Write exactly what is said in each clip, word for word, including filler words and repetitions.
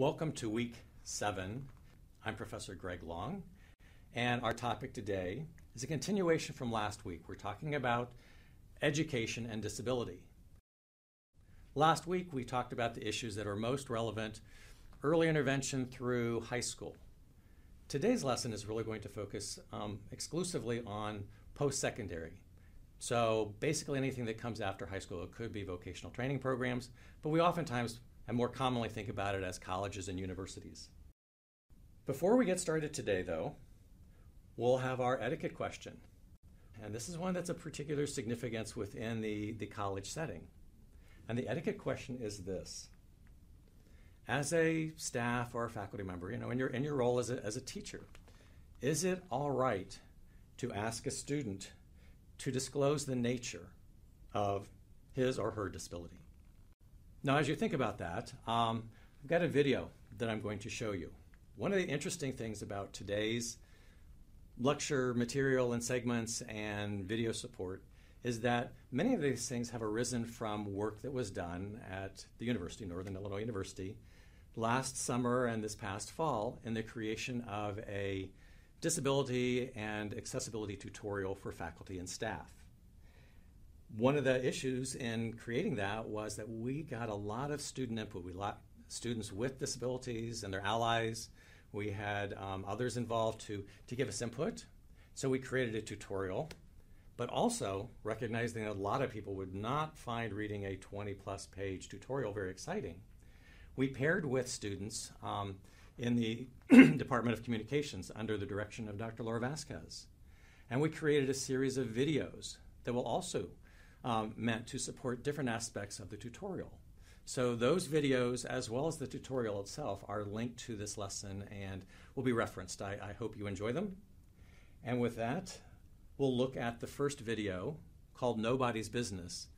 Welcome to week seven. I'm Professor Greg Long, and our topic today is a continuation from last week. We're talking about education and disability. Last week, we talked about the issues that are most relevant, early intervention through high school. Today's lesson is really going to focus um, exclusively on post-secondary. So basically anything that comes after high school. It could be vocational training programs, but we oftentimes and more commonly think about it as colleges and universities. Before we get started today, though, we'll have our etiquette question. And this is one that's of particular significance within the, the college setting. And the etiquette question is this. As a staff or a faculty member, you know, in your, in your role as a, as a teacher, is it all right to ask a student to disclose the nature of his or her disability? Now, as you think about that, um, I've got a video that I'm going to show you. One of the interesting things about today's lecture material and segments and video support is that many of these things have arisen from work that was done at the university, Northern Illinois University, last summer and this past fall in the creation of a disability and accessibility tutorial for faculty and staff. One of the issues in creating that was that we got a lot of student input. We got students with disabilities and their allies. We had um, others involved to, to give us input. So we created a tutorial, but also recognizing that a lot of people would not find reading a twenty plus page tutorial very exciting. We paired with students um, in the Department of Communications under the direction of Doctor Laura Vasquez. And we created a series of videos that will also Um, meant to support different aspects of the tutorial. So those videos, as well as the tutorial itself, are linked to this lesson and will be referenced. I, I hope you enjoy them. And with that, we'll look at the first video called Nobody's Business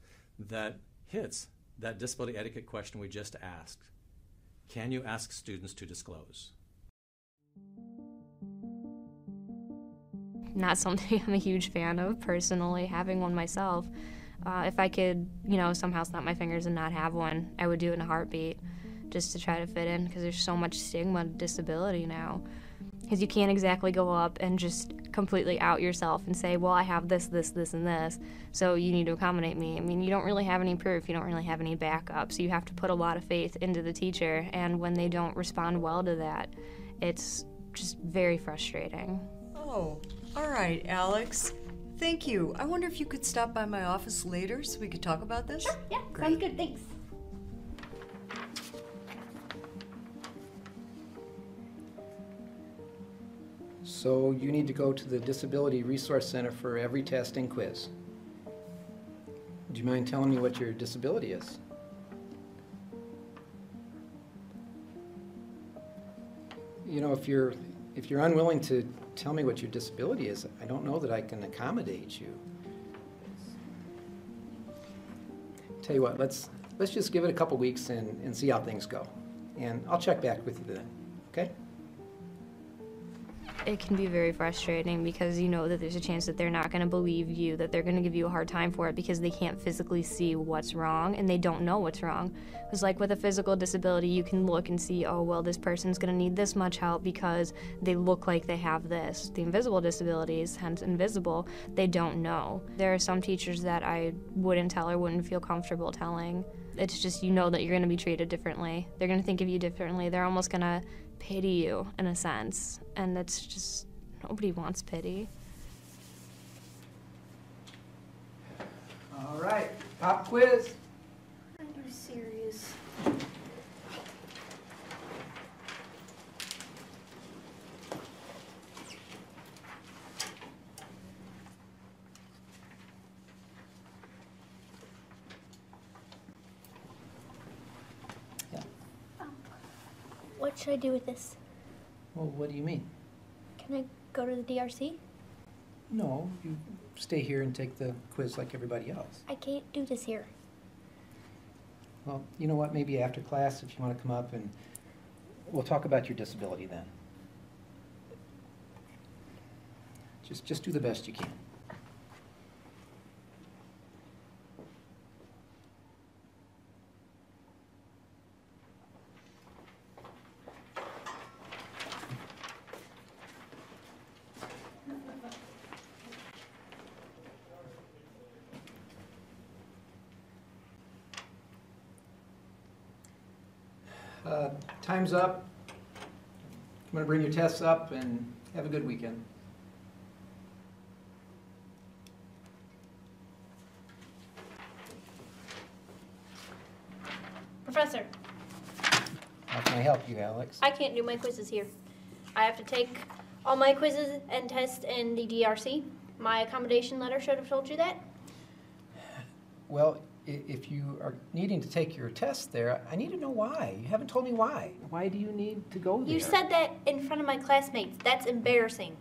that hits that disability etiquette question we just asked. Can you ask students to disclose? Not something I'm a huge fan of personally, having one myself. Uh, if I could, you know, somehow snap my fingers and not have one, I would do it in a heartbeat just to try to fit in, because there's so much stigma to disability now. Because you can't exactly go up and just completely out yourself and say, well, I have this, this, this, and this, so you need to accommodate me. I mean, you don't really have any proof, you don't really have any backup, so you have to put a lot of faith into the teacher, and when they don't respond well to that, it's just very frustrating. Oh, all right, Alex. Thank you. I wonder if you could stop by my office later so we could talk about this? Sure, yeah, great. Sounds good, thanks. So you need to go to the Disability Resource Center for every test and quiz. Do you mind telling me what your disability is? You know, if you're If you're unwilling to tell me what your disability is, I don't know that I can accommodate you. Tell you what, let's let's just give it a couple weeks and, and see how things go. And I'll check back with you then, okay? It can be very frustrating because you know that there's a chance that they're not going to believe you, that they're going to give you a hard time for it because they can't physically see what's wrong and they don't know what's wrong. It's like with a physical disability, you can look and see, oh, well, this person's going to need this much help because they look like they have this. The invisible disabilities, hence invisible, they don't know. There are some teachers that I wouldn't tell or wouldn't feel comfortable telling. It's just you know that you're going to be treated differently. They're going to think of you differently. They're almost going to pity you in a sense, and that's just, nobody wants pity. All right, pop quiz. Are you serious? What should I do with this? Well, what do you mean? Can I go to the D R C? No, you stay here and take the quiz like everybody else. I can't do this here. Well, you know what? Maybe after class, if you want to come up, and we'll talk about your disability then. Just, just do the best you can. Uh, time's up. I'm going to bring your tests up and have a good weekend. Professor. How can I help you, Alex? I can't do my quizzes here. I have to take all my quizzes and tests in the D R C. My accommodation letter should have told you that. Well, if you are needing to take your test there, I need to know why. You haven't told me why. Why do you need to go there? You said that in front of my classmates. That's embarrassing.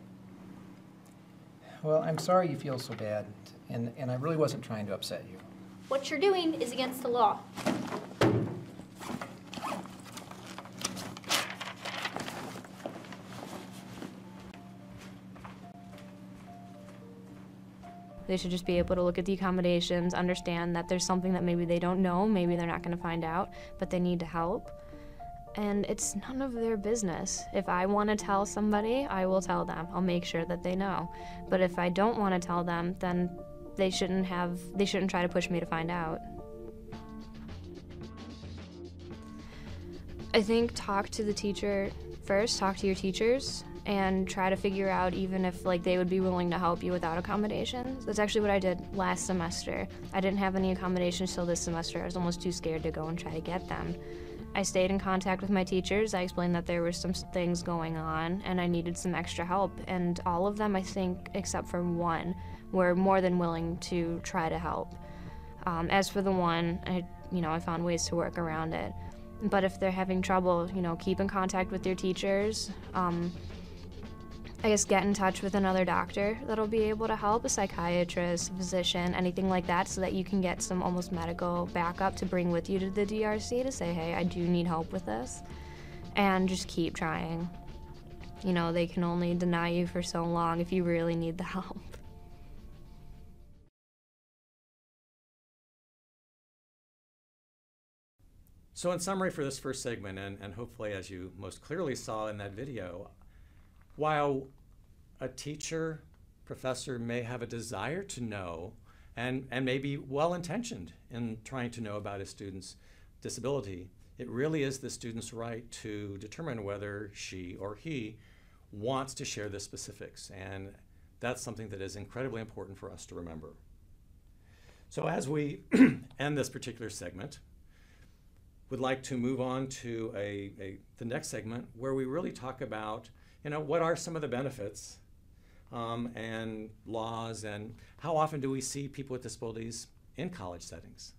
Well, I'm sorry you feel so bad, and, and I really wasn't trying to upset you. What you're doing is against the law. They should just be able to look at the accommodations, understand that there's something that maybe they don't know, maybe they're not going to find out, but they need to help. And it's none of their business. If I want to tell somebody, I will tell them. I'll make sure that they know. But if I don't want to tell them, then they shouldn't have, they shouldn't try to push me to find out. I think talk to the teacher first, talk to your teachers, and try to figure out even if like they would be willing to help you without accommodations. That's actually what I did last semester. I didn't have any accommodations till this semester. I was almost too scared to go and try to get them. I stayed in contact with my teachers. I explained that there were some things going on and I needed some extra help, and all of them, I think, except for one, were more than willing to try to help. Um, as for the one, I, you know, I found ways to work around it. But if they're having trouble, you know, keep in contact with your teachers. Um, I guess get in touch with another doctor that'll be able to help, a psychiatrist, physician, anything like that, so that you can get some almost medical backup to bring with you to the D R C to say, hey, I do need help with this, and just keep trying. You know, they can only deny you for so long if you really need the help. So in summary for this first segment, and, and hopefully as you most clearly saw in that video, while a teacher, professor may have a desire to know and, and may be well-intentioned in trying to know about a student's disability, it really is the student's right to determine whether she or he wants to share the specifics. And that's something that is incredibly important for us to remember. So as we end this particular segment, we'd like to move on to a, a, the next segment where we really talk about, you know, what are some of the benefits um, and laws, and how often do we see people with disabilities in college settings?